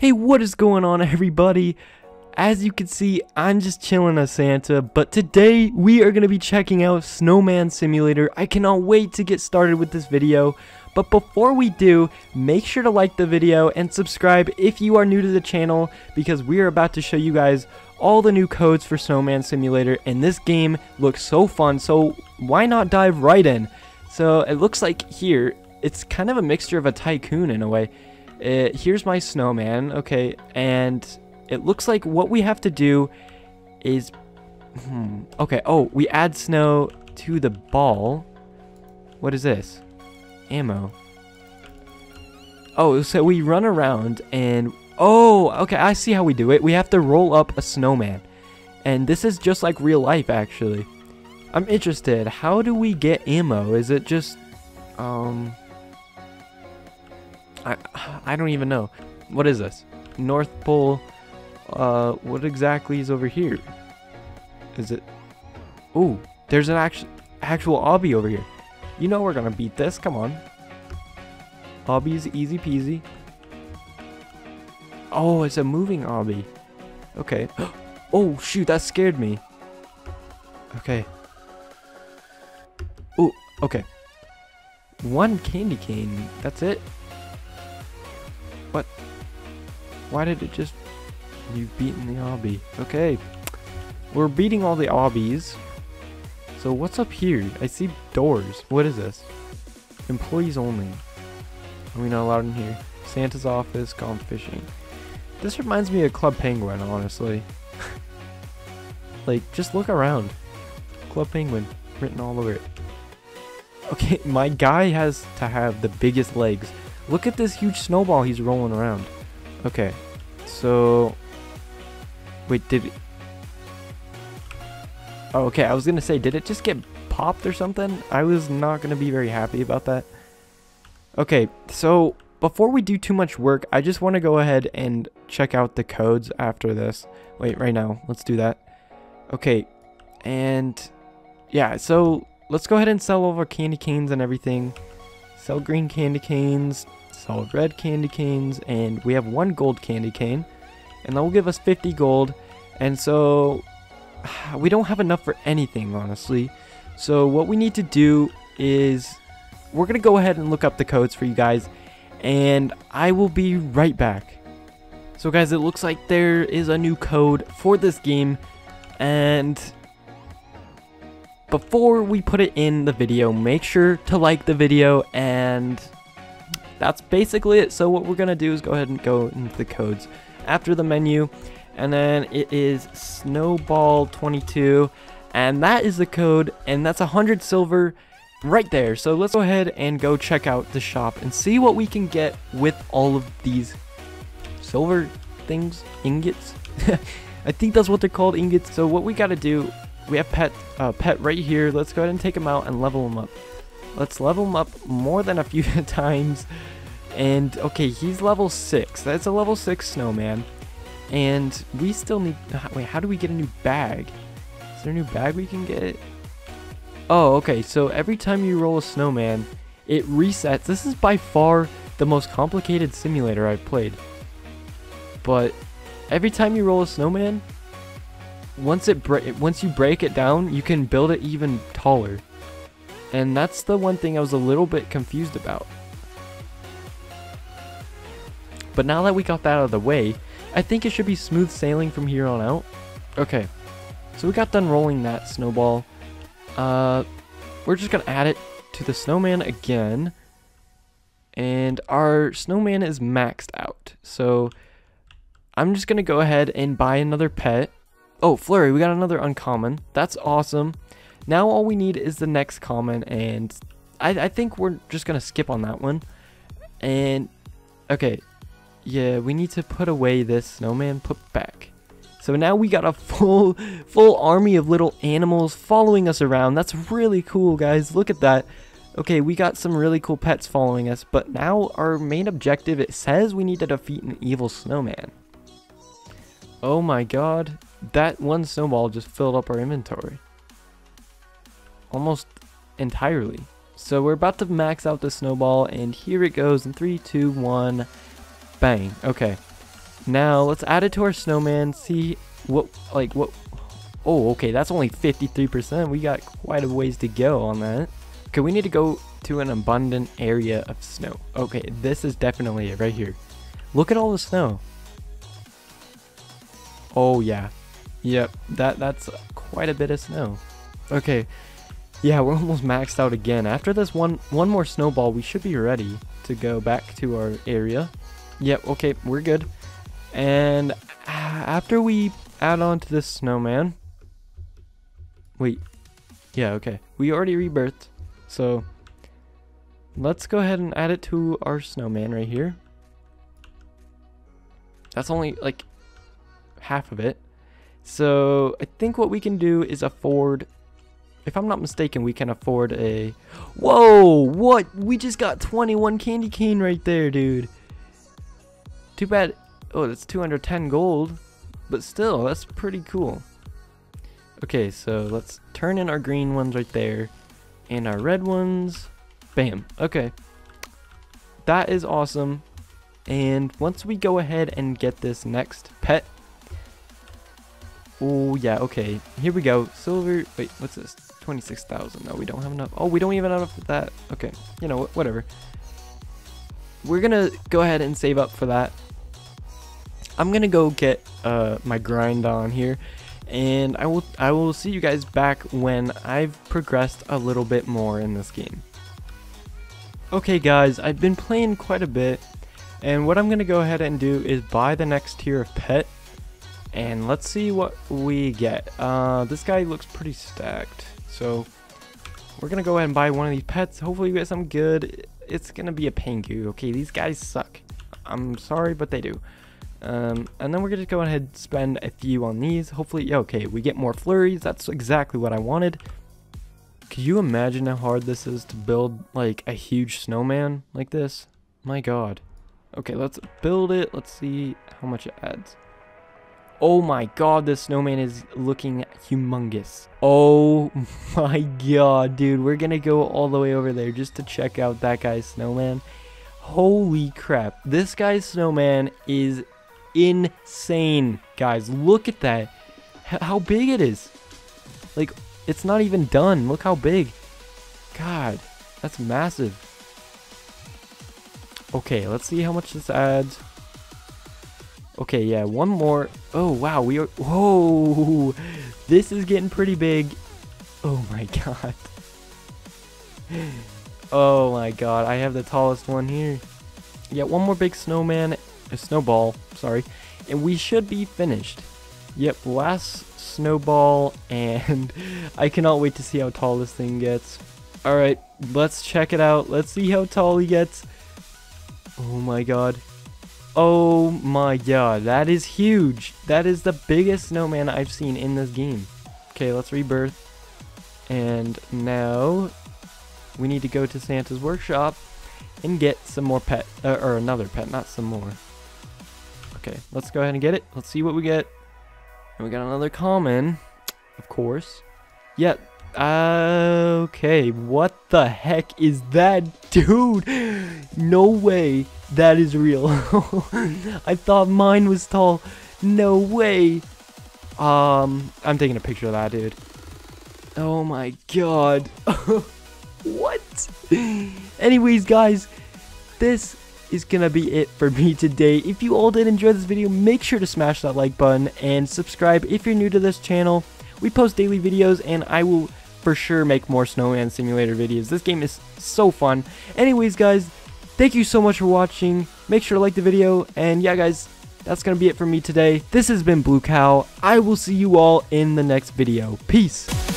Hey, what is going on, everybody? As you can see, I'm just chilling as Santa, but today we are going to be checking out Snowman Simulator. I cannot wait to get started with this video, but before we do, make sure to like the video and subscribe if you are new to the channel, because we are about to show you guys all the new codes for Snowman Simulator, and this game looks so fun, so why not dive right in? So it looks like here, it's kind of a mixture of a tycoon in a way. Here's my snowman, okay, and it looks like what we have to do is, okay, oh, we add snow to the ball. What is this? Ammo. Oh, so we run around and, oh, okay, I see how we do it. We have to roll up a snowman, and this is just like real life, actually. I'm interested, how do we get ammo? Is it just, I don't even know. What is this? North Pole. What exactly is over here? Is it? Ooh, there's an actual obby over here. You know we're gonna beat this. Come on. Obby is easy peasy. Oh, it's a moving obby. Okay. Oh shoot, that scared me. Okay. Ooh. Okay. One candy cane. That's it. What? Why did it just... You've beaten the obby. Okay. We're beating all the obbies. So what's up here? I see doors. What is this? Employees only. Are we not allowed in here? Santa's office, gone fishing. This reminds me of Club Penguin, honestly. Like, just look around. Club Penguin. Written all over it. Okay, my guy has to have the biggest legs. Look at this huge snowball he's rolling around. Okay, so... Wait, did it... Oh, okay, I was gonna say, did it just get popped or something? I was not gonna be very happy about that. Okay, so before we do too much work, I just want to go ahead and check out the codes after this. Wait, right now, let's do that. Okay, and... Yeah, so let's go ahead and sell all of our candy canes and everything. Sell green candy canes, sell red candy canes, and we have one gold candy cane, and that will give us 50 gold, and so we don't have enough for anything, honestly. So what we need to do is we're gonna go ahead and look up the codes for you guys, and I will be right back. So guys, it looks like there is a new code for this game, and before we put it in the video, make sure to like the video, and that's basically it. So what we're gonna do is go ahead and go into the codes after the menu, and then it is snowball22, and that is the code, and that's 100 silver right there. So let's go ahead and go check out the shop and see what we can get with all of these silver things, ingots. I think that's what they're called, ingots. So what we gotta do, we have pet right here. Let's go ahead and take him out and level him up. Let's level him up more than a few times. And okay, he's level 6. That's a level 6 snowman. And we still need... Wait, how do we get a new bag? Is there a new bag we can get? Oh, okay. So every time you roll a snowman, it resets. This is by far the most complicated simulator I've played. But every time you roll a snowman... Once you break it down, you can build it even taller. And that's the one thing I was a little bit confused about. But now that we got that out of the way, I think it should be smooth sailing from here on out. Okay, so we got done rolling that snowball. We're just going to add it to the snowman again. And our snowman is maxed out. So I'm just going to go ahead and buy another pet. Oh, Flurry, we got another uncommon. That's awesome. Now all we need is the next common, and I think we're just going to skip on that one. And, okay, yeah, we need to put away this snowman, put back. So now we got a full army of little animals following us around. That's really cool, guys. Look at that. Okay, we got some really cool pets following us, but now our main objective, it says we need to defeat an evil snowman. Oh my god. That one snowball just filled up our inventory almost entirely. So we're about to max out the snowball, and here it goes in 3, 2, 1, bang. Okay, Now let's add it to our snowman, see what. Oh, okay, that's only 53%. We got quite a ways to go on that. Okay, we need to go to an abundant area of snow. Okay, this is definitely it right here. Look at all the snow. Oh yeah, yep, that's quite a bit of snow. Okay, yeah, we're almost maxed out again. After this one more snowball, we should be ready to go back to our area. Yep, okay, we're good. And after we add on to this snowman, wait, yeah, okay, we already rebirthed. So let's go ahead and add it to our snowman right here. That's only like half of it. So I think what we can do is afford, if I'm not mistaken, we can afford a, whoa, what? We just got 21 candy cane right there, dude. Too bad. Oh, that's 210 gold, but still, that's pretty cool. Okay, so let's turn in our green ones right there. And our red ones, bam. Okay, that is awesome. And once we go ahead and get this next pet, oh yeah, okay, here we go. Silver, wait, what's this? 26,000. No, we don't have enough. Oh, we don't even have enough for that. Okay, you know what, whatever, we're gonna go ahead and save up for that. I'm gonna go get my grind on here, and I will see you guys back when I've progressed a little bit more in this game. Okay guys, I've been playing quite a bit, and what I'm gonna go ahead and do is buy the next tier of pet, and let's see what we get. This guy looks pretty stacked, so we're gonna go ahead and buy one of these pets. Hopefully we get some good. It's gonna be a Pengu. Okay, these guys suck, I'm sorry, but they do. And then we're gonna go ahead and spend a few on these. Hopefully, okay, we get more flurries. That's exactly what I wanted. Could you imagine how hard this is to build like a huge snowman like this? My god. Okay, let's build it. Let's see how much it adds. Oh my god, this snowman is looking humongous. Oh my god, dude, we're gonna go all the way over there just to check out that guy's snowman. Holy crap, this guy's snowman is insane, guys. Look at that, how big it is. Like, it's not even done. Look how big. God, that's massive. Okay, let's see how much this adds. Okay, yeah, one more. Oh wow, we are, whoa, this is getting pretty big. Oh my god. Oh my god, I have the tallest one here. Yeah, one more big snowman, a snowball, sorry, and we should be finished. Yep, last snowball, and I cannot wait to see how tall this thing gets. Alright, let's check it out. Let's see how tall he gets. Oh my god. Oh my god, that is huge. That is the biggest snowman I've seen in this game. Okay, let's rebirth. And now we need to go to Santa's workshop and get some more pet, or another pet, not some more. Okay, let's go ahead and get it. Let's see what we get. And we got another common, of course. Yeah, okay, what the heck is that, dude? No way, that is real. I thought mine was tall. No way. I'm taking a picture of that, dude. Oh my god. What? Anyways guys, this is gonna be it for me today. If you all did enjoy this video, make sure to smash that like button and subscribe if you're new to this channel. We post daily videos, and I will for sure make more Snowman Simulator videos. This game is so fun. Anyways guys, thank you so much for watching. Make sure to like the video, and yeah guys, that's gonna be it for me today. This has been BLUECOW. I will see you all in the next video. Peace.